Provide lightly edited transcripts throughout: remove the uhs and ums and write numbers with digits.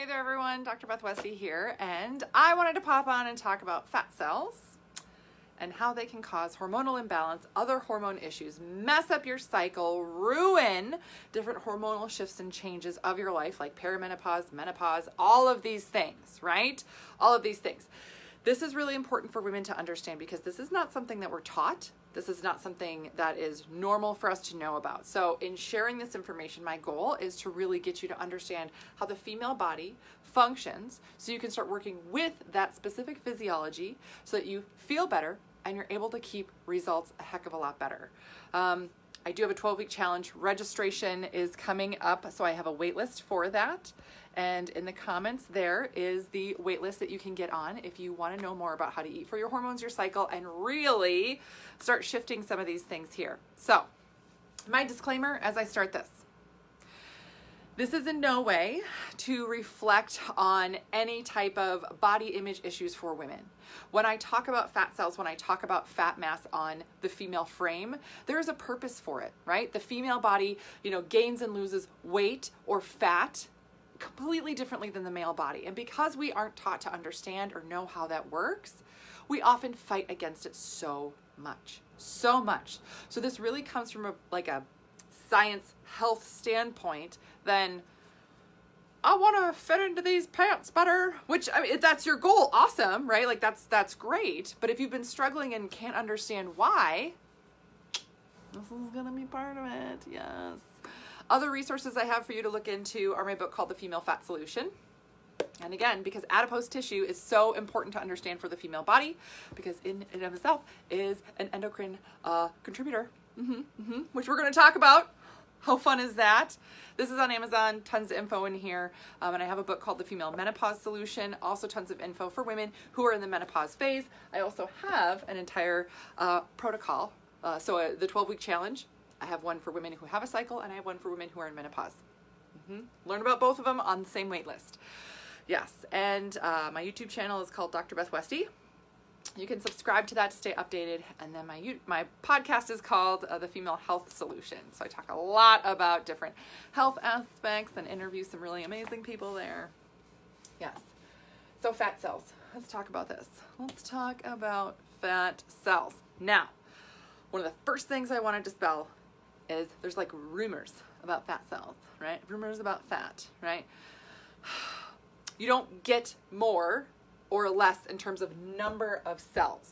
Hey there everyone, Dr. Beth Westie here, and I wanted to pop on and talk about fat cells and how they can cause hormonal imbalance, other hormone issues, mess up your cycle, ruin different hormonal shifts and changes of your life like perimenopause, menopause, all of these things, right? All of these things. This is really important for women to understand because this is not something that we're taught. This is not something that is normal for us to know about. So in sharing this information, my goal is to really get you to understand how the female body functions so you can start working with that specific physiology so that you feel better and you're able to keep results a heck of a lot better. I do have a 12-week challenge. Registration is coming up, so I have a wait list for that. And in the comments there is the wait list that you can get on if you want to know more about how to eat for your hormones, your cycle, and really start shifting some of these things here. So my disclaimer as I start this. This is in no way to reflect on any type of body image issues for women. When I talk about fat cells, when I talk about fat mass on the female frame, there is a purpose for it, right? The female body, you know, gains and loses weight or fat completely differently than the male body. And because we aren't taught to understand or know how that works, we often fight against it so much. So this really comes from a science health standpoint, then I want to fit into these pants better, which, I mean, if that's your goal, awesome, right? Like that's great. But if you've been struggling and can't understand why, this is going to be part of it. Yes. Other resources I have for you to look into are my book called The Female Fat Solution. And again, because adipose tissue is so important to understand for the female body, because in and of itself is an endocrine contributor, which we're going to talk about. How fun is that? This is on Amazon, tons of info in here. And I have a book called The Female Menopause Solution, also tons of info for women who are in the menopause phase. I also have an entire protocol. So the 12-week challenge, I have one for women who have a cycle and I have one for women who are in menopause. Learn about both of them on the same wait list. Yes, and my YouTube channel is called Dr. Beth Westie. You can subscribe to that to stay updated. And then my podcast is called The Female Health Solution. So I talk a lot about different health aspects and interview some really amazing people there. Yes. So fat cells. Let's talk about this. Let's talk about fat cells. Now, one of the first things I want to dispel is there's like rumors about fat cells, right? Rumors about fat, right? You don't get more or less in terms of number of cells,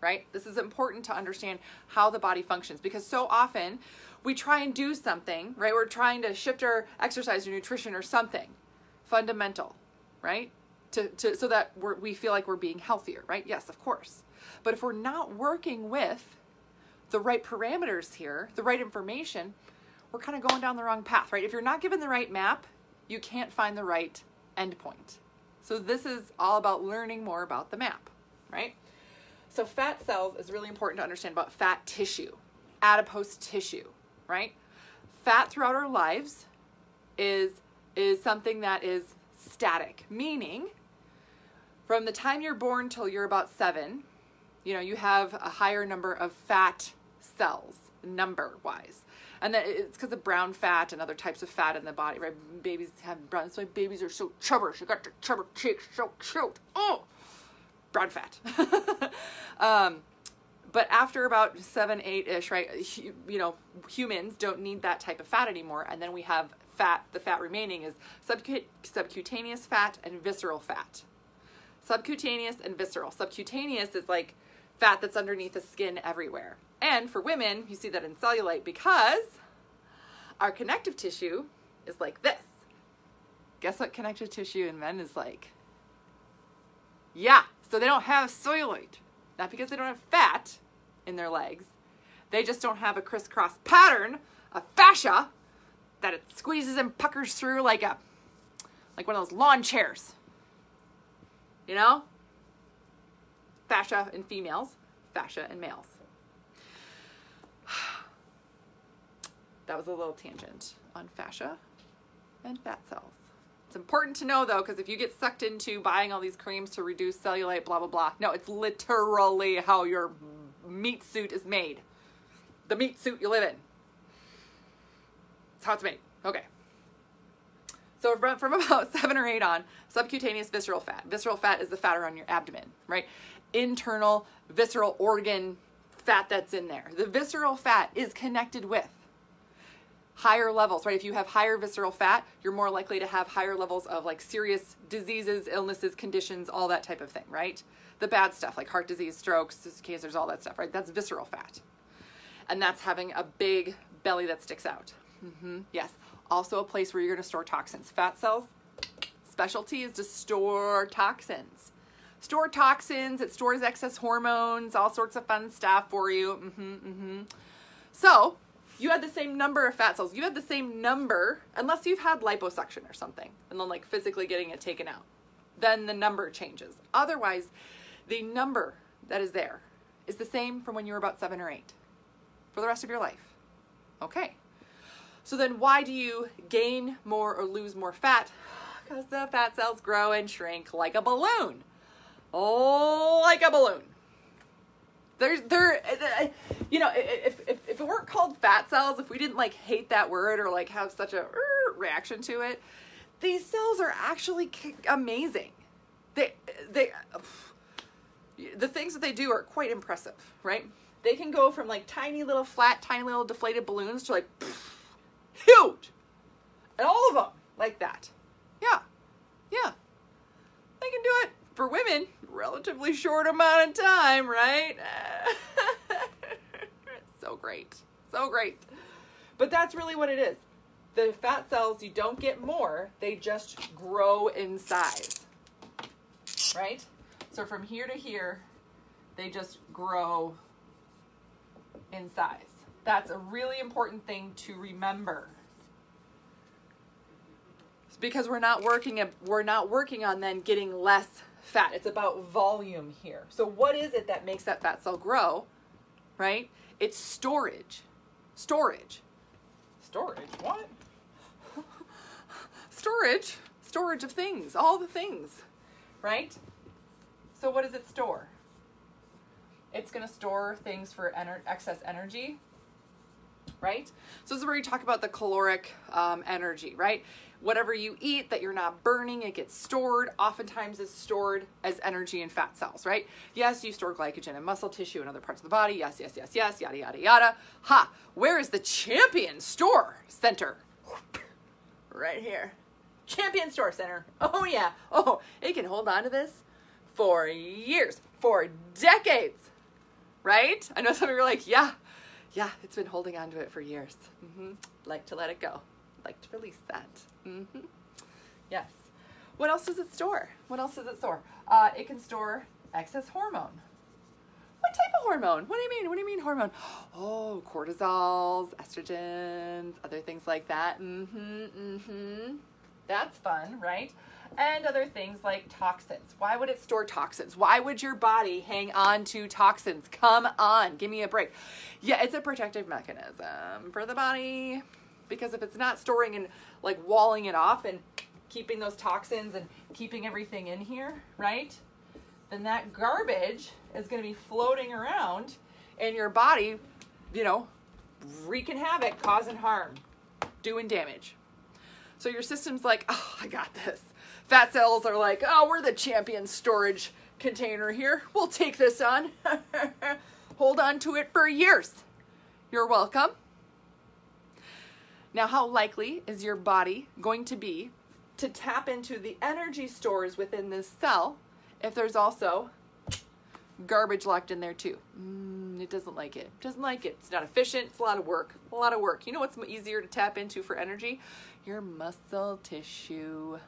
right? This is important to understand how the body functions because so often we try and do something, right? We're trying to shift our exercise or nutrition or something fundamental, right? So that we feel like we're being healthier, right? Yes, of course. But if we're not working with the right parameters here, the right information, we're kind of going down the wrong path, right? If you're not given the right map, you can't find the right endpoint. So this is all about learning more about the map, right? So fat cells is really important to understand about fat tissue, adipose tissue, right? Fat throughout our lives is something that is static, meaning from the time you're born till you're about 7, you know, you have a higher number of fat cells number-wise. And that it's because of brown fat and other types of fat in the body, right? Babies have brown, that's why babies are so chubby. She got the chubby cheeks, so cute. Oh, brown fat. But after about 7, 8-ish, right? You know, humans don't need that type of fat anymore. And then we have fat. The fat remaining is subcutaneous fat and visceral fat. Subcutaneous and visceral. Subcutaneous is like fat that's underneath the skin everywhere. And for women, you see that in cellulite because our connective tissue is like this. Guess what connective tissue in men is like? Yeah, so they don't have cellulite. Not because they don't have fat in their legs. They just don't have a crisscross pattern of fascia that it squeezes and puckers through like one of those lawn chairs. You know? Fascia in females, fascia in males. That was a little tangent on fascia and fat cells. It's important to know though, because if you get sucked into buying all these creams to reduce cellulite, blah, blah, blah. No, it's literally how your meat suit is made. The meat suit you live in. It's how it's made. Okay. So from about 7 or 8 on, subcutaneous visceral fat. Visceral fat is the fat around your abdomen, right? Internal visceral organ fat that's in there. The visceral fat is connected with higher levels, right? If you have higher visceral fat, you're more likely to have higher levels of like serious diseases, illnesses, conditions, all that type of thing, right? The bad stuff like heart disease, strokes, cancers, all that stuff, right? That's visceral fat. And that's having a big belly that sticks out. Yes. Also a place where you're going to store toxins. Fat cells, specialty is to store toxins. Store toxins, it stores excess hormones, all sorts of fun stuff for you. So you had the same number of fat cells. You had the same number, unless you've had liposuction or something, and then like physically getting it taken out. Then the number changes. Otherwise, the number that is there is the same from when you were about 7 or 8 for the rest of your life. Okay. So then why do you gain more or lose more fat? Because the fat cells grow and shrink like a balloon. Oh, like a balloon. You know, if it weren't called fat cells, if we didn't like hate that word or like have such a reaction to it, these cells are actually amazing. The things that they do are quite impressive, right? They can go from like tiny little flat, tiny little deflated balloons to like huge, and all of them like that. Yeah. They can do it for women, relatively short amount of time, right? So great. But that's really what it is. The fat cells, you don't get more, they just grow in size, right? So from here to here, they just grow in size. That's a really important thing to remember. It's because we're not working on then getting less fat. It's about volume here. So what is it that makes that fat cell grow, right? It's storage. Storage, what? Storage of things, all the things, right? So what does it store? It's gonna store things for excess energy, right? So this is where you talk about the caloric energy, right? Whatever you eat that you're not burning, it gets stored, oftentimes is stored as energy in fat cells, right? Yes, you store glycogen in muscle tissue and other parts of the body. Yes, yada, yada, yada. Ha, where is the champion store center? Right here. Champion store center. Oh yeah. Oh, it can hold on to this for years, for decades, right? I know some of you are like, yeah, it's been holding on to it for years. Like to let it go. Like to release that. Yes. What else does it store? It can store excess hormone. What type of hormone? What do you mean hormone? Oh, cortisols, estrogens, other things like that. That's fun, right? And other things like toxins. Why would it store toxins? Why would your body hang on to toxins? Come on, give me a break. Yeah, it's a protective mechanism for the body, because if it's not storing and like walling it off and keeping those toxins and keeping everything in here, right? Then that garbage is going to be floating around and your body, you know, wreaking havoc, causing harm, doing damage. So your system's like, oh, I got this. Fat cells are like, oh, we're the champion storage container here. We'll take this on. Hold on to it for years. You're welcome. Now, how likely is your body going to be to tap into the energy stores within this cell if there's also garbage locked in there too? It doesn't like it. It's not efficient. It's a lot of work. You know what's easier to tap into for energy? Your muscle tissue.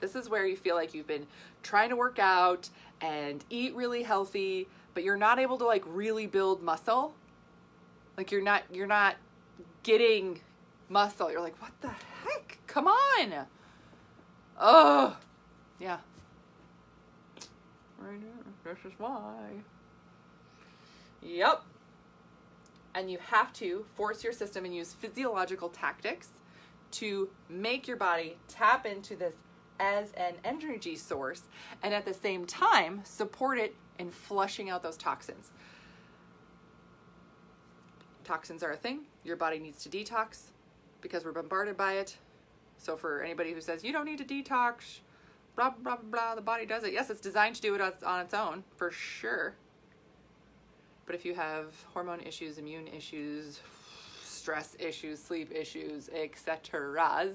This is where you feel like you've been trying to work out and eat really healthy, but you're not able to like really build muscle. Like you're not getting muscle. You're like, what the heck? Come on. Oh, yeah. Right here. This is why. Yep. And you have to force your system and use physiological tactics to make your body tap into this as an energy source, and at the same time support it in flushing out those toxins. Toxins are a thing. Your body needs to detox. because we're bombarded by it. So for anybody who says, you don't need to detox, blah, blah, blah, blah, the body does it. Yes, it's designed to do it on its own, for sure. But if you have hormone issues, immune issues, stress issues, sleep issues, etc.,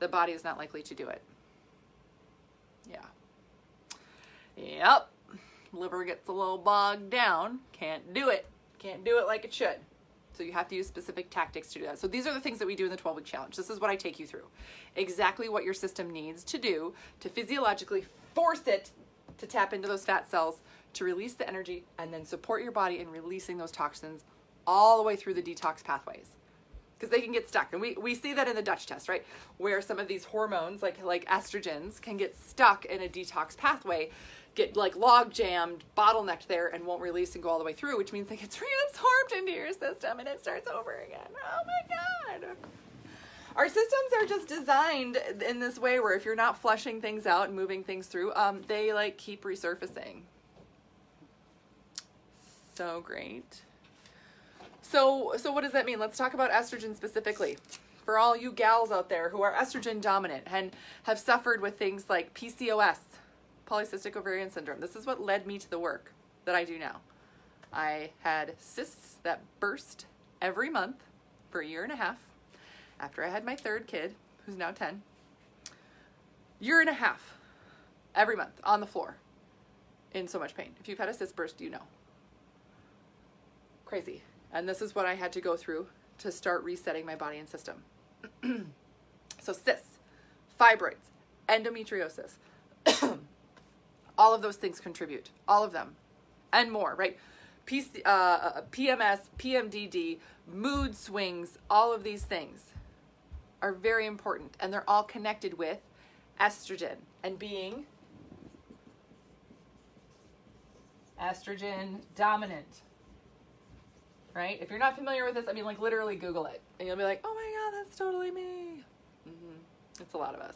the body is not likely to do it. Yeah. Yep. Liver gets a little bogged down. Can't do it. Can't do it like it should. So you have to use specific tactics to do that. So these are the things that we do in the 12-week challenge. This is what I take you through. Exactly what your system needs to do to physiologically force it to tap into those fat cells, to release the energy, and then support your body in releasing those toxins all the way through the detox pathways. Because they can get stuck. And we see that in the Dutch test, right? Where some of these hormones, like estrogens, can get stuck in a detox pathway, get like log jammed, bottlenecked there, and won't release and go all the way through, which means they get reabsorbed into your system and it starts over again. Oh my God. Our systems are just designed in this way where if you're not flushing things out and moving things through, they like keep resurfacing. So great. So what does that mean? Let's talk about estrogen specifically. For all you gals out there who are estrogen dominant and have suffered with things like PCOS, polycystic ovarian syndrome. This is what led me to the work that I do now. I had cysts that burst every month for a year and a half after I had my third kid, who's now 10. Year and a half every month on the floor in so much pain. If you've had a cyst burst, you know. Crazy. And this is what I had to go through to start resetting my body and system. So cysts, fibroids, endometriosis, all of those things contribute, all of them and more, right? PMS, PMDD, mood swings, all of these things are very important, and they're all connected with estrogen and being estrogen dominant. Right? If you're not familiar with this, I mean, like, literally Google it and you'll be like, oh my God, that's totally me. Mm-hmm. It's a lot of us.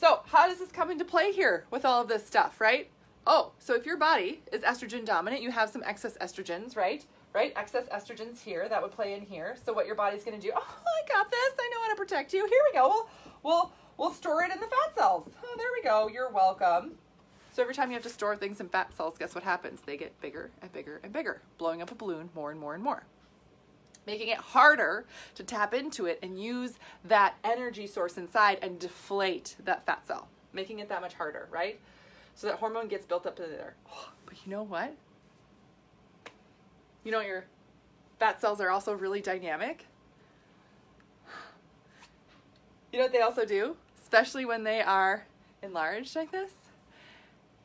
So how does this come into play here with all of this stuff, right? Oh, so if your body is estrogen dominant, you have some excess estrogens, right? Right? Excess estrogens here, that would play in here. So what your body's going to do, oh, I got this. I know how to protect you. Here we go. We'll store it in the fat cells. Oh, there we go. You're welcome. So every time you have to store things in fat cells, guess what happens? They get bigger and bigger and bigger, blowing up a balloon more and more and more, making it harder to tap into it and use that energy source inside and deflate that fat cell, making it that much harder, right? So that hormone gets built up in there. Oh, but you know what? You know your fat cells are also really dynamic. You know what they also do, especially when they are enlarged like this?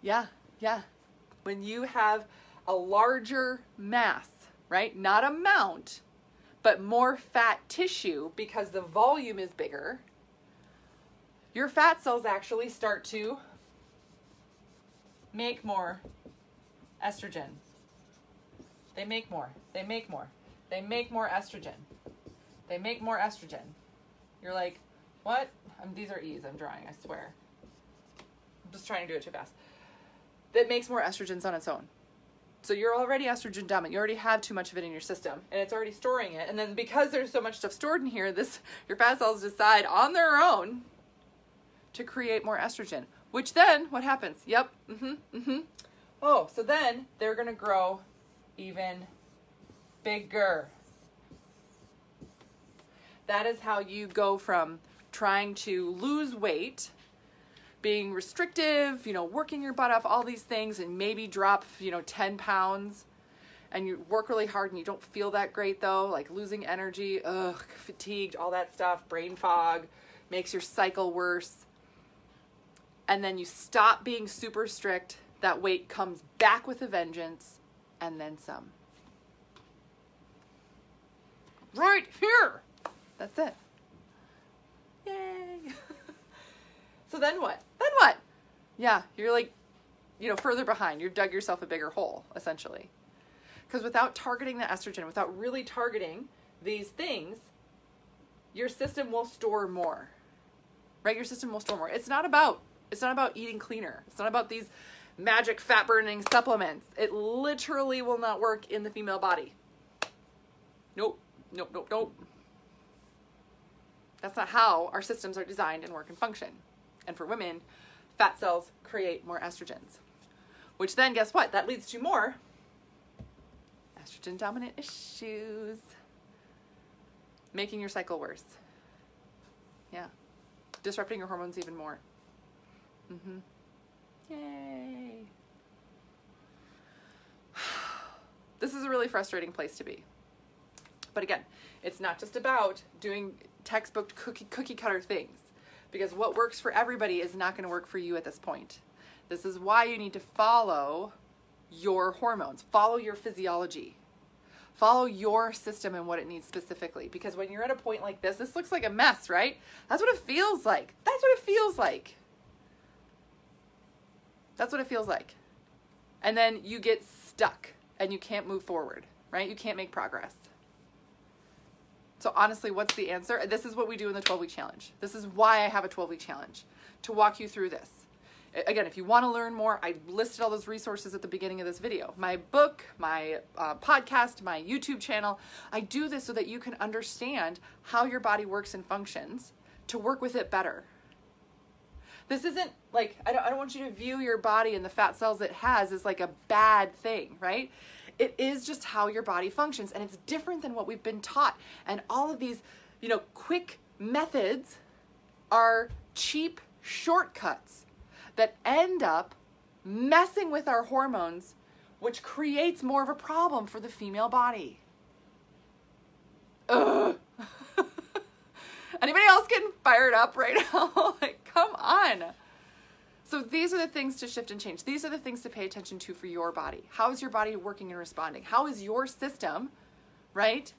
Yeah, yeah. When you have a larger mass, right? Not a mound, but more fat tissue because the volume is bigger, your fat cells actually start to make more estrogen. They make more, they make more, they make more estrogen. They make more estrogen. You're like, what? These are E's I'm drawing, I swear. I'm just trying to do it too fast. That makes more estrogens on its own. So you're already estrogen dominant. You already have too much of it in your system and it's already storing it. And then because there's so much stuff stored in here, your fat cells decide on their own to create more estrogen, which then what happens? Yep. Oh, so then they're going to grow even bigger. That is how you go from trying to lose weight, being restrictive, you know, working your butt off, all these things, and maybe drop, you know, 10 pounds and you work really hard and you don't feel that great though, like losing energy, fatigued, all that stuff, brain fog, makes your cycle worse. And then you stop being super strict, that weight comes back with a vengeance, and then some. Right here. That's it. Yay. So then what? Then what? Yeah, you're like, you know, further behind. You've dug yourself a bigger hole, essentially. Because without targeting the estrogen, without really targeting these things, your system will store more, right? Your system will store more. It's not about eating cleaner. It's not about these magic fat-burning supplements. It literally will not work in the female body. Nope, nope, nope, nope. That's not how our systems are designed and work and function. And for women, fat cells create more estrogens, which then, guess what? That leads to more estrogen dominant issues, making your cycle worse. Yeah. Disrupting your hormones even more. Yay. This is a really frustrating place to be. But again, it's not just about doing textbook cookie cutter things, because what works for everybody is not going to work for you at this point. This is why you need to follow your hormones, follow your physiology, follow your system and what it needs specifically. Because when you're at a point like this, this looks like a mess, right? That's what it feels like. That's what it feels like. That's what it feels like. And then you get stuck and you can't move forward, right? You can't make progress. So honestly, what's the answer? This is what we do in the 12-week challenge. This is why I have a 12-week challenge, to walk you through this. Again, if you want to learn more, I listed all those resources at the beginning of this video. My book, my podcast, my YouTube channel. I do this so that you can understand how your body works and functions to work with it better. This isn't like, I don't want you to view your body and the fat cells it has as like a bad thing, right? It is just how your body functions, and it's different than what we've been taught. And all of these, you know, quick methods are cheap shortcuts that end up messing with our hormones, which creates more of a problem for the female body. Ugh. Anybody else getting fired up right now? Like, come on. So these are the things to shift and change. These are the things to pay attention to for your body. How is your body working and responding? How is your system, right,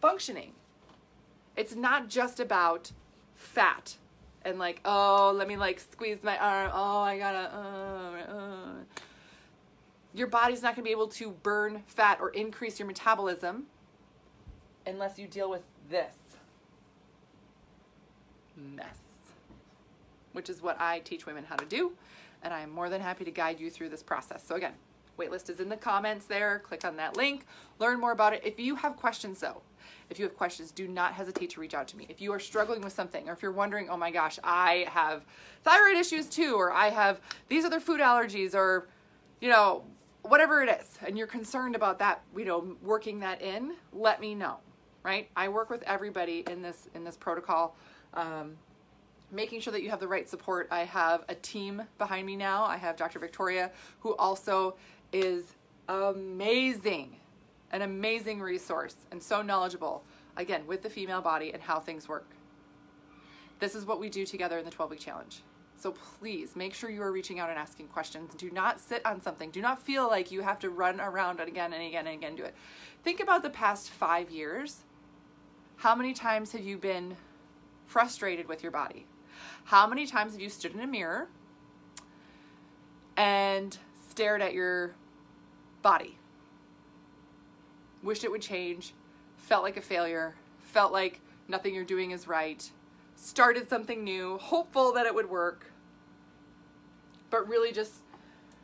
functioning? It's not just about fat and like, oh, let me like squeeze my arm. Oh, I gotta, Your body's not gonna be able to burn fat or increase your metabolism unless you deal with this mess, which is what I teach women how to do, and I'm more than happy to guide you through this process. So again, waitlist is in the comments there. Click on that link, learn more about it. If you have questions though, if you have questions, do not hesitate to reach out to me. If you are struggling with something, or if you're wondering, oh my gosh, I have thyroid issues too, or I have these other food allergies, or you know, whatever it is, and you're concerned about that, you know, working that in, let me know, right? I work with everybody in this protocol. Making sure that you have the right support. I have a team behind me now. I have Dr. Victoria, who also is amazing, an amazing resource and so knowledgeable, again, with the female body and how things work. This is what we do together in the 12-week challenge. So please make sure you are reaching out and asking questions. Do not sit on something. Do not feel like you have to run around and again and again and again do it. Think about the past 5 years. How many times have you been frustrated with your body? How many times have you stood in a mirror and stared at your body? Wished it would change, felt like a failure, felt like nothing you're doing is right, started something new, hopeful that it would work, but really just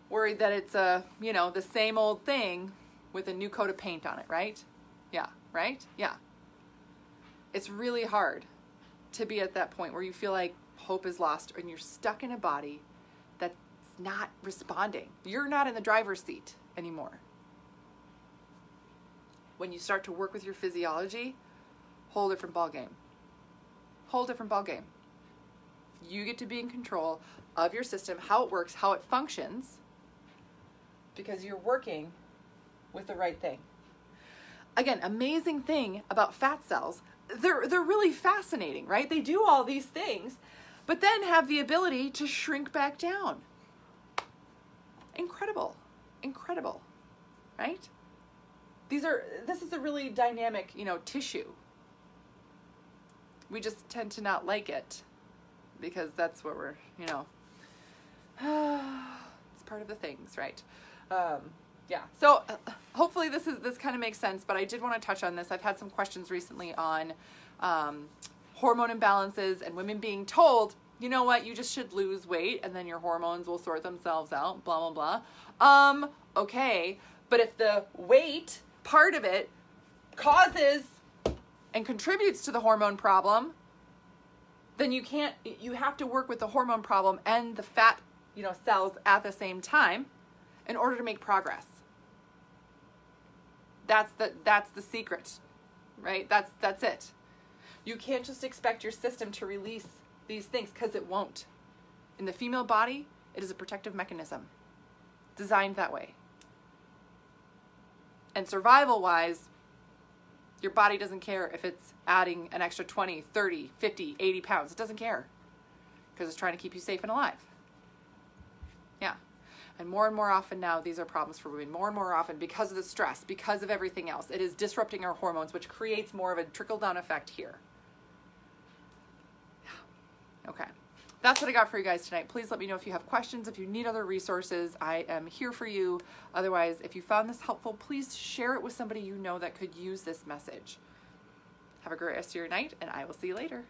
worried that it's a, you know, the same old thing with a new coat of paint on it, right? Yeah, right? Yeah. It's really hard to be at that point where you feel like hope is lost and you're stuck in a body that's not responding. You're not in the driver's seat anymore. When you start to work with your physiology, whole different ball game. Whole different ball game. You get to be in control of your system, how it works, how it functions, because you're working with the right thing. Again, amazing thing about fat cells, they're really fascinating, right? They do all these things, but then have the ability to shrink back down. Incredible, incredible, right? This is a really dynamic, you know, tissue. We just tend to not like it because that's what we're, you know, it's part of the things, right? Yeah, so hopefully this kind of makes sense, but I did want to touch on this. I've had some questions recently on hormone imbalances and women being told, you know what, you just should lose weight and then your hormones will sort themselves out, blah, blah, blah. Okay, but if the weight part of it causes and contributes to the hormone problem, then you can't, you have to work with the hormone problem and the fat, you know, cells at the same time in order to make progress. That's the secret, right? That's it. You can't just expect your system to release these things, because it won't. In the female body, it is a protective mechanism designed that way. And survival-wise, your body doesn't care if it's adding an extra 20, 30, 50, 80 pounds. It doesn't care, because it's trying to keep you safe and alive. Yeah. And more often now, these are problems for women. More and more often, because of the stress, because of everything else, it is disrupting our hormones, which creates more of a trickle-down effect here. Yeah. Okay. That's what I got for you guys tonight. Please let me know if you have questions, if you need other resources. I am here for you. Otherwise, if you found this helpful, please share it with somebody you know that could use this message. Have a great rest of your night, and I will see you later.